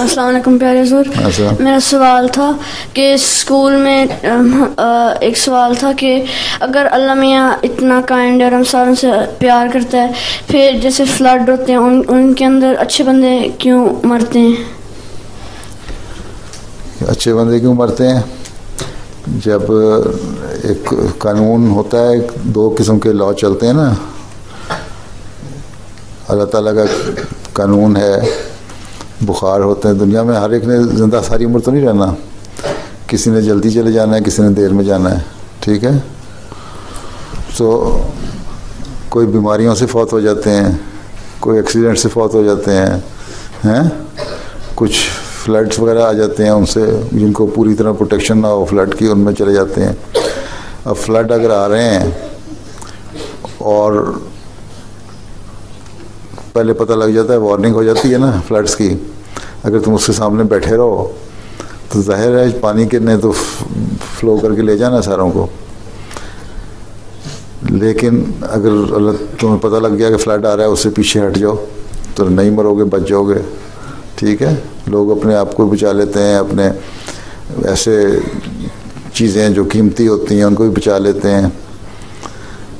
अस्सलाम वालेकुम प्यारे हुजूर, मेरा सवाल था कि स्कूल में एक सवाल था कि अगर अल्लाह मियाँ इतना काइंड और हम सारों से प्यार करता है, फिर जैसे फ्लड होते हैं उनके अंदर अच्छे बंदे क्यों मरते हैं? अच्छे बंदे क्यों मरते हैं? जब एक कानून होता है, दो किस्म के लॉ चलते हैं ना, अल्लाह ताला का कानून है, बुखार होते हैं दुनिया में, हर एक ने ज़िंदा सारी उम्र तो नहीं रहना, किसी ने जल्दी चले जाना है, किसी ने देर में जाना है, ठीक है। तो कोई बीमारियों से फौत हो जाते हैं, कोई एक्सीडेंट से फौत हो जाते हैं, कुछ फ्लड्स वगैरह आ जाते हैं, उनसे जिनको पूरी तरह प्रोटेक्शन ना हो फ्लड की, उनमें चले जाते हैं। अब फ्लड अगर आ रहे हैं और पहले पता लग जाता है, वार्निंग हो जाती है ना फ्लड्स की, अगर तुम उसके सामने बैठे रहो तो ज़ाहिर है पानी के ने तो फ्लो करके ले जाना सारों को। लेकिन अगर तुम्हें पता लग गया कि फ्लड आ रहा है, उससे पीछे हट जाओ तो नहीं मरोगे, बच जाओगे, ठीक है। लोग अपने आप को बचा लेते हैं, अपने ऐसे चीज़ें जो कीमती होती हैं उनको भी बचा लेते हैं,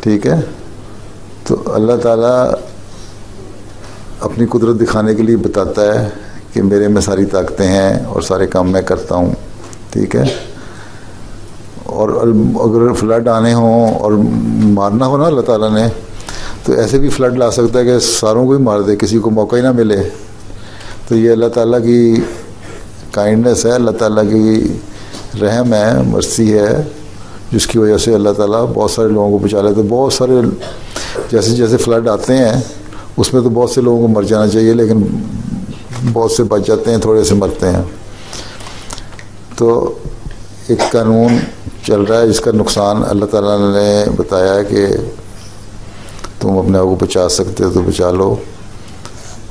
ठीक है। तो अल्लाह ताला अपनी कुदरत दिखाने के लिए बताता है कि मेरे में सारी ताकतें हैं और सारे काम मैं करता हूँ, ठीक है। और अगर फ्लड आने हों और मारना हो ना अल्लाह ताला ने, तो ऐसे भी फ्लड ला सकता है कि सारों को ही मार दे, किसी को मौका ही ना मिले। तो ये अल्लाह ताला की काइंडनेस है, अल्लाह ताला की रहम है, मर्सी है, जिसकी वजह से अल्लाह ताला बहुत सारे लोगों को बचा लेते। बहुत सारे जैसे जैसे फ्लड आते हैं उसमें तो बहुत से लोगों को मर जाना चाहिए, लेकिन बहुत से बच जाते हैं, थोड़े से मरते हैं। तो एक कानून चल रहा है जिसका नुकसान अल्लाह ताला ने बताया है कि तुम अपने आप को बचा सकते हो तो बचा लो,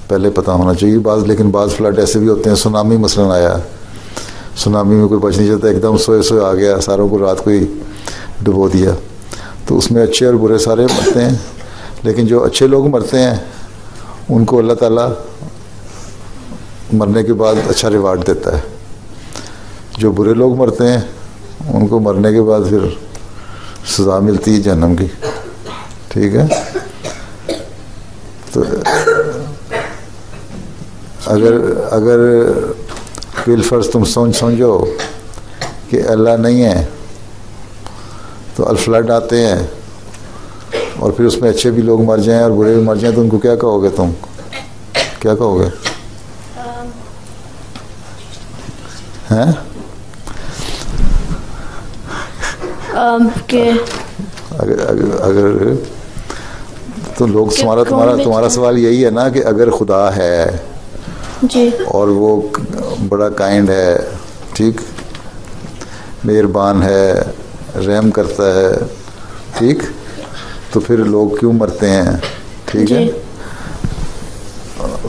पहले पता होना चाहिए। लेकिन बाज़ फ्लड ऐसे भी होते हैं, सुनामी मसलन आया, सुनामी में कोई बच नहीं जाता, एकदम सोए सोए आ गया, सारों को रात को ही डुबो दिया। तो उसमें अच्छे और बुरे सारे मरते हैं, लेकिन जो अच्छे लोग मरते हैं उनको अल्लाह ताला मरने के बाद अच्छा रिवार्ड देता है। जो बुरे लोग मरते हैं उनको मरने के बाद फिर सज़ा मिलती है जहन्नम की, ठीक है। तो अगर बिलफर्ज तुम समझो कि अल्लाह नहीं है, तो अल-फ्लड आते हैं और फिर उसमें अच्छे भी लोग मर जाएं और बुरे भी मर जाएं, तो उनको क्या कहोगे? तुम क्या कहोगे? हैं के अगर अगर, अगर तो लोग तुम्हारा सवाल यही है ना कि अगर खुदा है जी, और वो बड़ा काइंड है, ठीक, मेहरबान है, रहम करता है, ठीक, तो फिर लोग क्यों मरते हैं? ठीक है।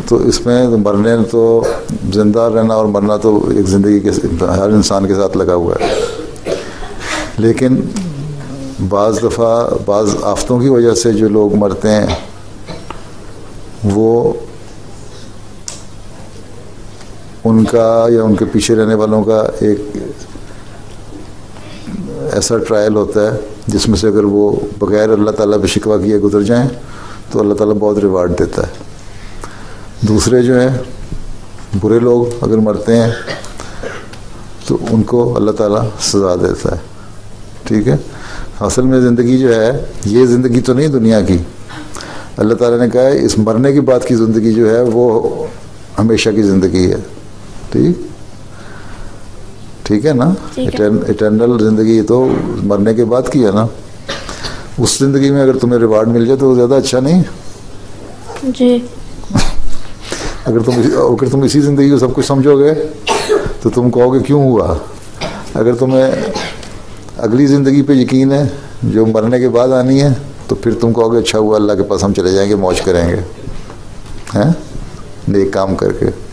तो इसमें तो मरने तो ज़िंदा रहना और मरना तो एक ज़िंदगी के हर इंसान के साथ लगा हुआ है। लेकिन बाज़ दफ़ा बाज़ आफतों की वजह से जो लोग मरते हैं वो उनका या उनके पीछे रहने वालों का एक ऐसा ट्रायल होता है जिसमें से अगर वो बग़ैर अल्लाह ताला पे शिकवा किए गुजर जाएं तो अल्लाह ताला बहुत रिवार्ड देता है। दूसरे जो हैं बुरे लोग अगर मरते हैं तो उनको अल्लाह ताला सज़ा देता है, ठीक है। असल में ज़िंदगी जो है ये ज़िंदगी तो नहीं दुनिया की, अल्लाह ताला ने कहा है इस मरने के बाद की ज़िंदगी जो है वो हमेशा की ज़िंदगी है, ठीक है ना। इटर्नल ज़िंदगी तो मरने के बाद की है ना, उस ज़िंदगी में अगर तुम्हें रिवार्ड मिल जाए तो ज़्यादा अच्छा नहीं जी। अगर तुम इसी ज़िंदगी को सब कुछ समझोगे तो तुम कहोगे क्यों हुआ। अगर तुम्हें अगली ज़िंदगी पे यकीन है जो मरने के बाद आनी है, तो फिर तुम कहोगे अच्छा हुआ, अल्लाह के पास हम चले जाएंगे, मौज करेंगे, हैं, नेक काम करके।